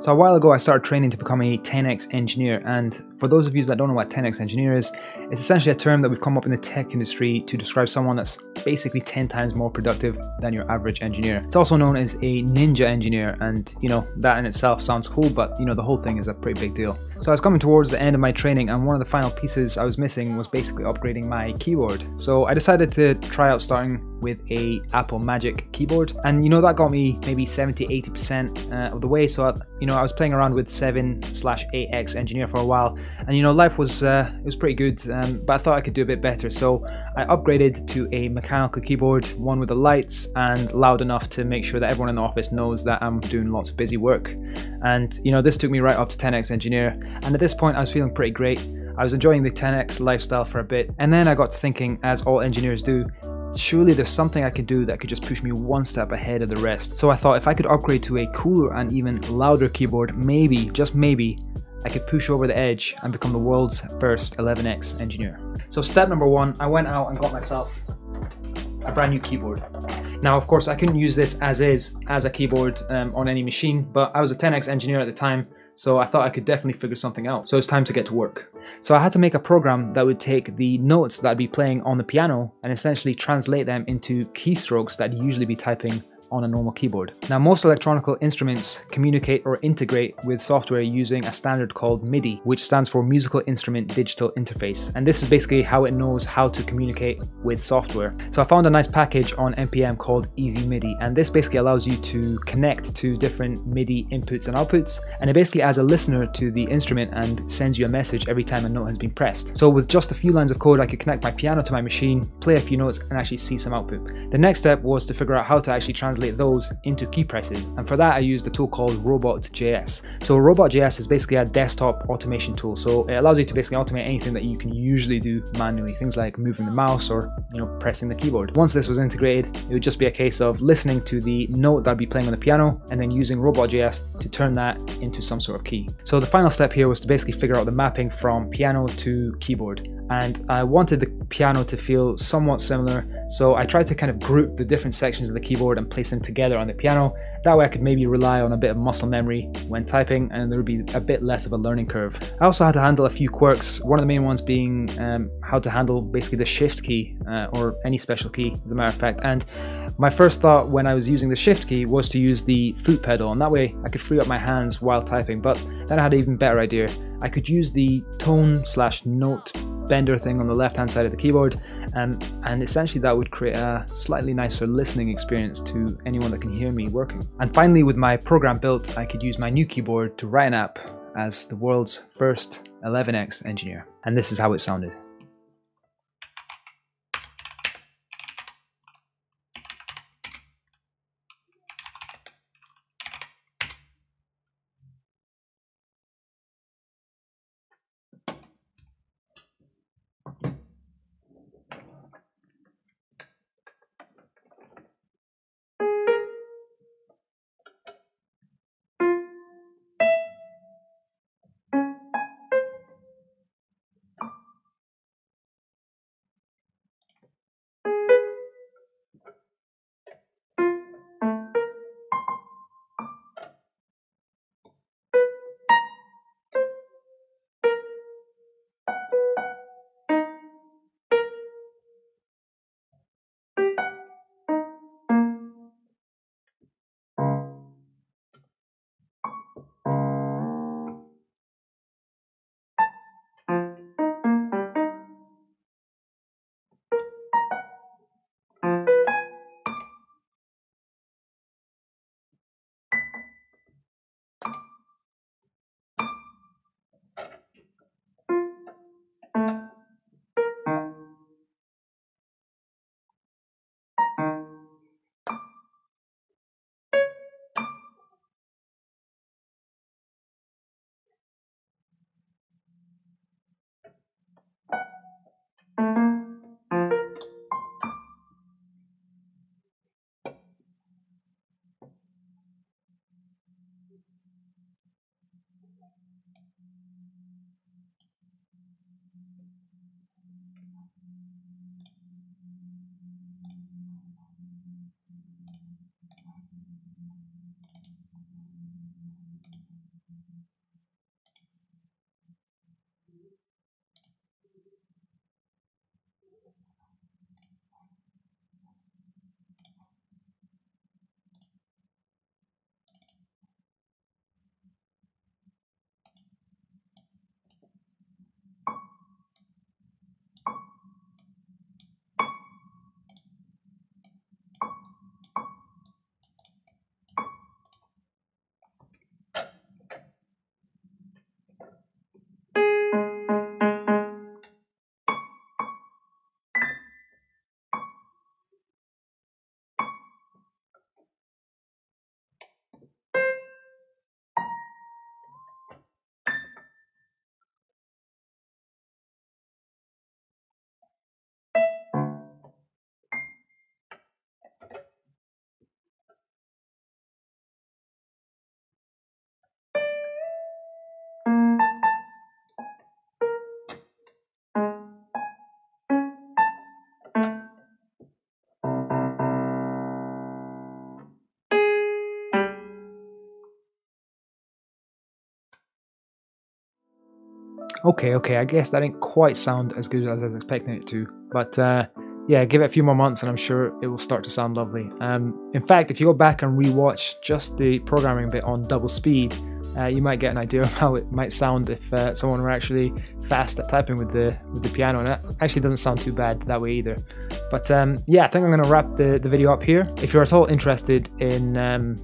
So a while ago, I started training to become a 10x engineer, and for those of you that don't know what 10x engineer is, it's essentially a term that we've come up in the tech industry to describe someone that's basically 10 times more productive than your average engineer. It's also known as a ninja engineer, and you know, that in itself sounds cool, but you know, the whole thing is a pretty big deal. So I was coming towards the end of my training, and one of the final pieces I was missing was basically upgrading my keyboard. So I decided to try out starting with a Apple Magic keyboard, and you know, that got me maybe 70-80% of the way. So I was playing around with 7/8x engineer for a while, and you know, life was it was pretty good, but I thought I could do a bit better. So I upgraded to a mechanical keyboard, one with the lights and loud enough to make sure that everyone in the office knows that I'm doing lots of busy work. And you know, this took me right up to 10x engineer, and at this point I was feeling pretty great. I was enjoying the 10x lifestyle for a bit, and then I got to thinking, as all engineers do, surely there's something I could do that could just push me one step ahead of the rest. So I thought, if I could upgrade to a cooler and even louder keyboard, maybe, just maybe, I could push over the edge and become the world's first 11x engineer. So step number one, I went out and got myself a brand new keyboard. Now, of course, I couldn't use this as is, as a keyboard on any machine, but I was a 10x engineer at the time, so I thought I could definitely figure something out. So it's time to get to work. So I had to make a program that would take the notes that I'd be playing on the piano and essentially translate them into keystrokes that I'd usually be typing on a normal keyboard. Now, most electronic instruments communicate or integrate with software using a standard called MIDI, which stands for Musical Instrument Digital Interface. And this is basically how it knows how to communicate with software. So I found a nice package on NPM called Easy MIDI, and this basically allows you to connect to different MIDI inputs and outputs, and it basically adds a listener to the instrument and sends you a message every time a note has been pressed. So with just a few lines of code, I could connect my piano to my machine, play a few notes, and actually see some output. The next step was to figure out how to actually translate those into key presses, and for that I used a tool called RobotJS. So RobotJS is basically a desktop automation tool, so it allows you to basically automate anything that you can usually do manually, things like moving the mouse or pressing the keyboard. Once this was integrated, it would just be a case of listening to the note that I'd be playing on the piano and then using RobotJS to turn that into some sort of key. So the final step here was to basically figure out the mapping from piano to keyboard, and I wanted the piano to feel somewhat similar, so I tried to kind of group the different sections of the keyboard and place them together on the piano. That way I could maybe rely on a bit of muscle memory when typing, and there would be a bit less of a learning curve. I also had to handle a few quirks, one of the main ones being how to handle basically the shift key, or any special key as a matter of fact. And my first thought when I was using the shift key was to use the foot pedal, and that way I could free up my hands while typing. But then I had an even better idea. I could use the tone / note bender thing on the left hand side of the keyboard, and essentially that would create a slightly nicer listening experience to anyone that can hear me working. And finally, with my program built, I could use my new keyboard to write an app as the world's first 11x engineer. And this is how it sounded. Okay, I guess that didn't quite sound as good as I was expecting it to, but yeah, give it a few more months and I'm sure it will start to sound lovely. In fact, if you go back and rewatch just the programming bit on double speed, you might get an idea of how it might sound if someone were actually fast at typing with the piano, and it actually doesn't sound too bad that way either. But yeah, I think I'm going to wrap the video up here. If you're at all interested in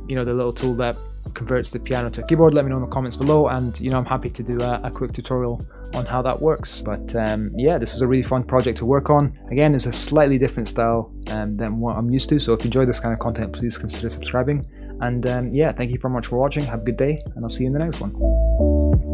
you know, the little tool that converts the piano to a keyboard, let me know in the comments below, and you know, I'm happy to do a quick tutorial on how that works. But yeah, this was a really fun project to work on. Again, it's a slightly different style than what I'm used to, so if you enjoy this kind of content, please consider subscribing. And yeah, thank you very much for watching. Have a good day, and I'll see you in the next one.